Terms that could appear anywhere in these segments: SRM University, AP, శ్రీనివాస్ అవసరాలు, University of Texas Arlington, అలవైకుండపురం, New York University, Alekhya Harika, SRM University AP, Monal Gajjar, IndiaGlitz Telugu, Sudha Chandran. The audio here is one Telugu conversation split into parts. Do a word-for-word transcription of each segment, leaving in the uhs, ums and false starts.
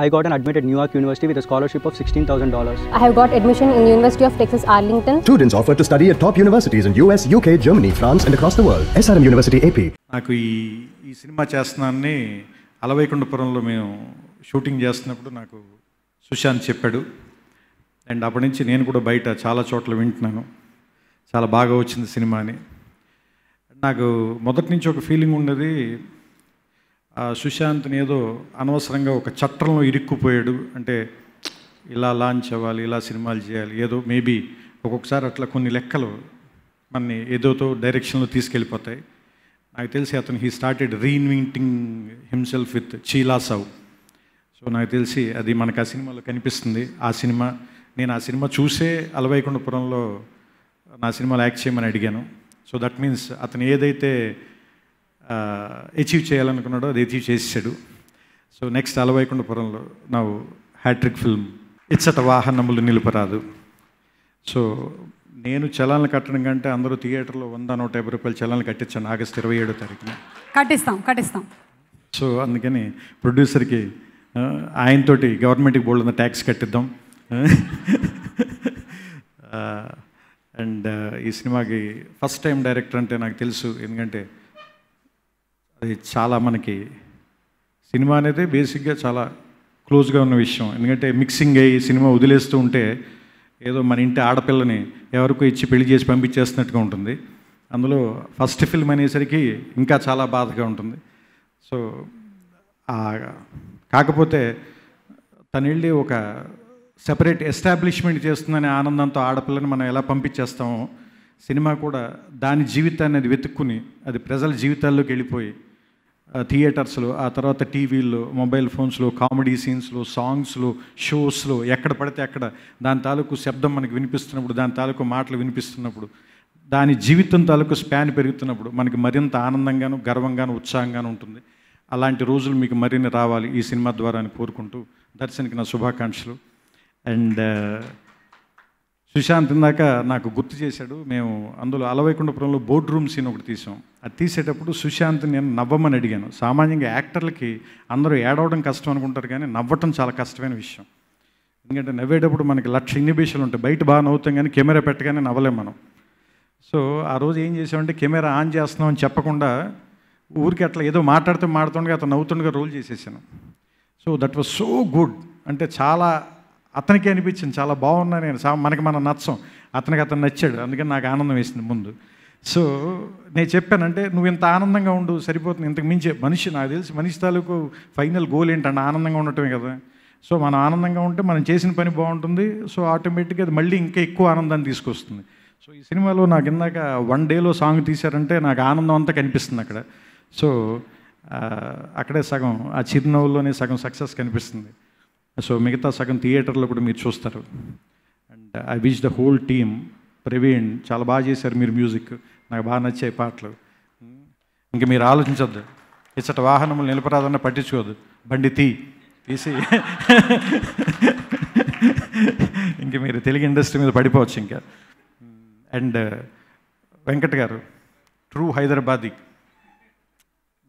I got an admit at New York University with a scholarship of sixteen thousand dollars. I have got admission in the University of Texas Arlington. Students offered to study at top universities in U S, U K, Germany, France and across the world. S R M University, A P. నాకు ఈ ఈ సినిమా చేస్తున్నానని అలవైకుండపురంలో నేను షూటింగ్ చేస్తున్నప్పుడు నాకు సుశాంత్ చెప్పాడు. అండ్ అప్పటి నుంచి నేను కూడా బయట చాలా చోట్ల వింటున్నాను. చాలా బాగా వచ్చింది సినిమా అని. నాకు మొదటి నుంచి ఒక ఫీలింగ్ ఉండేది సుశాంత్ ఏదో అనవసరంగా ఒక చట్టంలో ఇరుక్కుపోయాడు, అంటే ఇలా లాంచ్ అవ్వాలి, ఇలా సినిమాలు చేయాలి, ఏదో మేబీ ఒక్కొక్కసారి అట్లా కొన్ని లెక్కలు మనని ఏదోతో డైరెక్షన్లో తీసుకెళ్ళిపోతాయి. నాకు తెలిసి అతను he started reinventing himself with చీలా సావ్. So నాకు తెలిసి అది మనకు ఆ సినిమాలో కనిపిస్తుంది. ఆ సినిమా నేను ఆ సినిమా చూసే అలవైకుండపురంలో నా సినిమాలో యాక్ట్ చేయమని అడిగాను. సో దట్ మీన్స్ అతను ఏదైతే అచీవ్ చేయాలనుకున్నాడో అది అచీవ్ చేసాడు. సో నెక్స్ట్ అలవైకుండపురంలో నా హ్యాట్రిక్ ఫిల్మ్ ఇచ్చట వాహనములు నిలుపరాదు. సో నేను చలాన్లు కట్టడం కంటే అందరూ థియేటర్లో వంద నూట యాభై రూపాయలు చలాన్లు కట్టించాను ఆగస్ట్ ఇరవై ఏడో తారీఖున కట్టిస్తాం కట్టిస్తాం సో అందుకని ప్రొడ్యూసర్కి ఆయనతోటి గవర్నమెంట్కి బోల్డ్ ఉన్న ట్యాక్స్ కట్టిద్దాం. అండ్ ఈ సినిమాకి ఫస్ట్ టైం డైరెక్టర్ అంటే నాకు తెలుసు, ఎందుకంటే అది చాలా మనకి సినిమా అనేది బేసిక్గా చాలా క్లోజ్గా ఉన్న విషయం. ఎందుకంటే మిక్సింగ్ అయ్యి సినిమా వదిలేస్తూ ఉంటే ఏదో మన ఇంటి ఆడపిల్లని ఎవరికో ఇచ్చి పెళ్లి చేసి పంపించేస్తున్నట్టుగా ఉంటుంది. అందులో ఫస్ట్ ఫిల్మ్ అనేసరికి ఇంకా చాలా బాధగా ఉంటుంది. సో కాకపోతే తను వెళ్ళి ఒక సెపరేట్ ఎస్టాబ్లిష్మెంట్ చేస్తుందనే ఆనందంతో ఆడపిల్లని మనం ఎలా పంపించేస్తామో సినిమా కూడా దాని జీవితాన్ని అది వెతుక్కుని అది ప్రజల జీవితాల్లోకి వెళ్ళిపోయి థియేటర్స్లో, ఆ తర్వాత టీవీల్లో, మొబైల్ ఫోన్స్లో, కామెడీ సీన్స్లో, సాంగ్స్లో, షోస్లో ఎక్కడ పడితే అక్కడ దాని తాలూకు శబ్దం మనకు వినిపిస్తున్నప్పుడు, దాని తాలూకు మాటలు వినిపిస్తున్నప్పుడు, దాని జీవితం తాలూకు స్పాన్ పెరుగుతున్నప్పుడు మనకి మరింత ఆనందంగాను, గర్వంగాను, ఉత్సాహంగాను ఉంటుంది. అలాంటి రోజులు మీకు మరిన్ని రావాలి ఈ సినిమా ద్వారా అని కోరుకుంటూ దర్శనికి నా శుభాకాంక్షలు. అండ్ సుశాంత్ ఇందాక నాకు గుర్తు చేశాడు, మేము అందులో అలవైకుండపురంలో బోర్డ్ రూమ్ సీన్ ఒకటి తీసాం. అది తీసేటప్పుడు సుశాంత్ నేను నవ్వమని అడిగాను. సామాన్యంగా యాక్టర్లకి అందరూ ఏడవడం కష్టం అనుకుంటారు, కానీ నవ్వటం చాలా కష్టమైన విషయం. ఎందుకంటే నవ్వేటప్పుడు మనకి లక్ష ఇన్హిబిషన్లు ఉంటాయి. బయట బాగా నవ్వుతాం కానీ కెమెరా పెట్టగానే నవ్వలేం మనం. సో ఆ రోజు ఏం చేసామంటే కెమెరా ఆన్ చేస్తున్నాం అని చెప్పకుండా ఊరికి అట్లా ఏదో మాట్లాడుతూ మాడుతుండగా అతను నవ్వుతుండగా రోల్ చేసేసాను. So that was so good. అంటే చాలా అతనికి అనిపించింది చాలా బాగున్నా నేను. సా మనకి మనం నచ్చం, అతనికి అతను నచ్చాడు, అందుకని నాకు ఆనందం వేసింది ముందు. సో నేను చెప్పానంటే నువ్వు ఇంత ఆనందంగా ఉండు సరిపోతుంది, ఇంతకు మించి మనిషి నాకు తెలిసి మనిషి తాలూకు ఫైనల్ గోల్ ఏంటంటే ఆనందంగా ఉండటమే కదా. సో మనం ఆనందంగా ఉంటే మనం చేసిన పని బాగుంటుంది. సో ఆటోమేటిక్గా అది మళ్ళీ ఇంకా ఎక్కువ ఆనందాన్ని తీసుకొస్తుంది. సో ఈ సినిమాలో నాకు ఇందాక వన్ డేలో సాంగ్ తీశారంటే నాకు ఆనందం అంతా కనిపిస్తుంది అక్కడ. సో అక్కడే సగం ఆ చిరునవ్వులోనే సగం సక్సెస్ కనిపిస్తుంది. సో మిగతా సగం థియేటర్లో కూడా మీరు చూస్తారు. And I wish the whole team. Praveen చాలా బాగా చేశారు మీరు మ్యూజిక్, నాకు బాగా నచ్చాయి పాటలు. ఇంకా మీరు ఆలోచించద్దు, ఇచ్చట వాహనములు నిలపరాదన్న పట్టించుకోదు, బండి తీ తీసి ఇంక మీరు తెలుగు ఇండస్ట్రీ మీద పడిపోవచ్చు ఇంకా. అండ్ వెంకట్ గారు ట్రూ హైదరాబాదీ.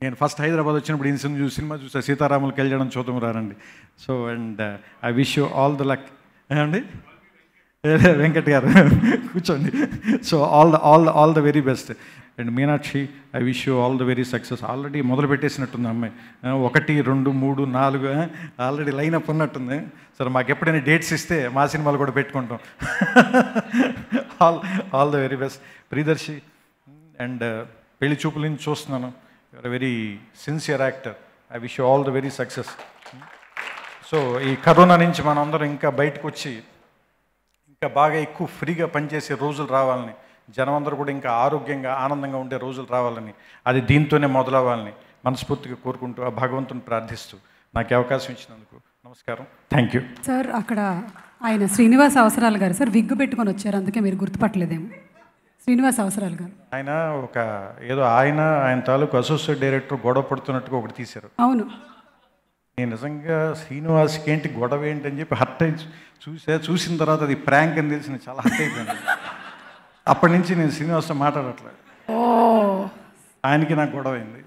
నేను ఫస్ట్ హైదరాబాద్ వచ్చినప్పుడు ఈ సినిమా చూసి సినిమా చూసా, సీతారాములకు వెళ్ళడం చూద్దాం రారండి. So and I wish you all the luck అండి వెంకట్ గారు, కూర్చోండి. So all the all the all the very best. And Meenakshi I wish you all the very success. Already మొదలు పెట్టేసినట్టుంది అమ్మాయి, ఒకటి రెండు మూడు నాలుగు ఆల్రెడీ లైన్ అప్ ఉన్నట్టుంది. సరే మాకు ఎప్పుడైనా డేట్స్ ఇస్తే మా సినిమాలు కూడా పెట్టుకుంటాం. All all the very best Priyadarshi. And పెళ్లి చూపుల నుంచి చూస్తున్నాను, you are very sincere actor. I wish you all the very success. So ఈ కరోనా నుంచి మనం అందరం ఇంకా బయటకు వచ్చి ఇంకా బాగా ఎక్కువ ఫ్రీగా పనిచేసే రోజులు రావాలని, జనం అందరూ కూడా ఇంకా ఆరోగ్యంగా ఆనందంగా ఉండే రోజులు రావాలని, అది దీంతోనే మొదలవ్వాలని మనస్ఫూర్తిగా కోరుకుంటూ ఆ భగవంతుని ప్రార్థిస్తూ నాకు అవకాశం ఇచ్చినందుకు నమస్కారం, థ్యాంక్ యూ సార్. అక్కడ ఆయన శ్రీనివాస్ అవసరాలు గారు సార్ విగ్గు పెట్టుకొని వచ్చారు, అందుకే మీరు గుర్తుపట్టలేదేమో. శ్రీనివాస్ అవసరాలు గారు ఆయన ఒక ఏదో ఆయన ఆయన తాలూకు అసోసియేట్ డైరెక్టర్ గొడవ పడుతున్నట్టుగా ఒకటి తీశారు. అవును, నేను నిజంగా శ్రీనివాస్కి ఏంటి గొడవ ఏంటి అని చెప్పి హర్ట్ అయి చూసా. చూసిన తర్వాత అది ప్రాంక్ అని తెలిసి చాలా హర్ట్ అయిపోయింది. అప్పటి నుంచి నేను శ్రీనివాస్తో మాట్లాడట్లేదు. ఆయనకి నాకు గొడవ అయింది.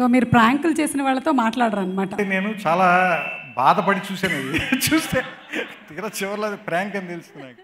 సో మీరు ప్రాంకులు చేసిన వాళ్ళతో మాట్లాడరు అన్నమాట. నేను చాలా బాధపడి చూసాను, చూస్తే తీరా చివర్లో ప్రాంక్ అని తెలుసు నాకు.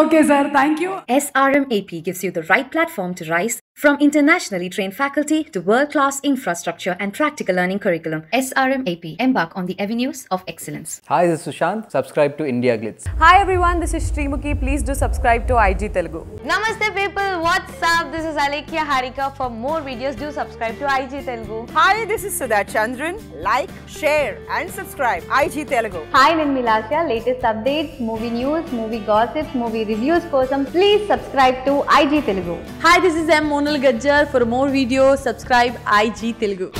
Okay sir, thank you. S R M A P gives you the right platform to rise from internationally trained faculty to world-class infrastructure and practical learning curriculum. S R M A P, embark on the avenues of excellence. Hi, this is Sushant. Subscribe to IndiaGlitz. Hi everyone, this is Srimuki. Please do subscribe to I G Telugu. Namaste people, what's up? This is Alekhya Harika. For more videos, do subscribe to I G Telugu. Hi, this is Sudha Chandran. Like, share and subscribe I G Telugu. Hi, Nen Milasya. Latest updates, movie news, movie gossips, movie reviews kosam please subscribe to I G Telugu. Hi, this is M Monal Gajjar. For more videos, subscribe I G Telugu.